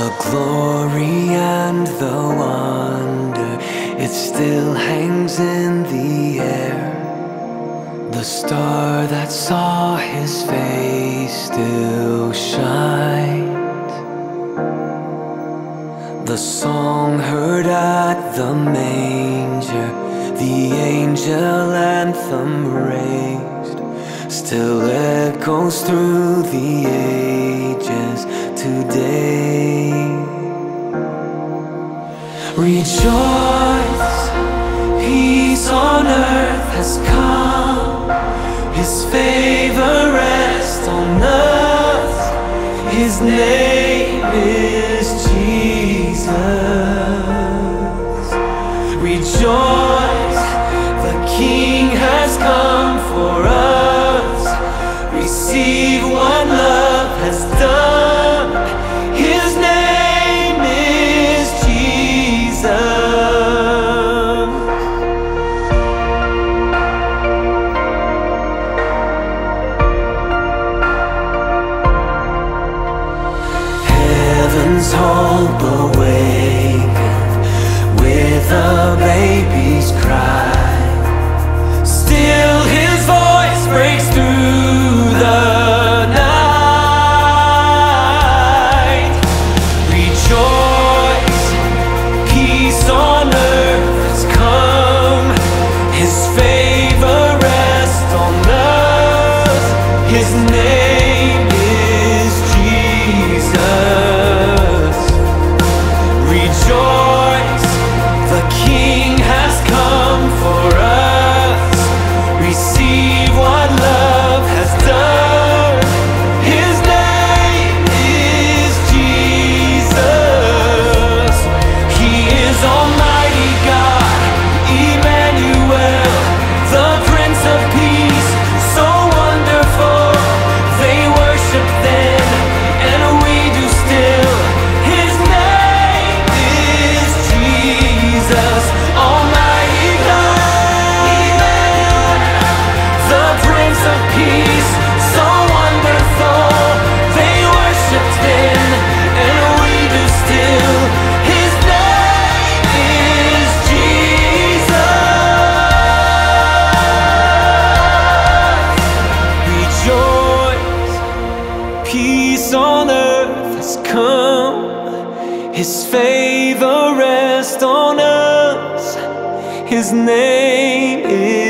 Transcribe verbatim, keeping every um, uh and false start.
the glory and the wonder, it still hangs in the air. The star that saw his face still shines. The song heard at the manger, the angel anthem raised, still echoes through the ages today. Rejoice, peace on earth has come, his favor rests on us, his name is Jesus. Rejoice, the King has come for us, receive what love has done. Heaven's hope awaketh with a baby's cry. Still his voice breaks through the night. Rejoice, peace on earth has come, his favor rests on us, his name is Jesus. His favor rests on us, his name is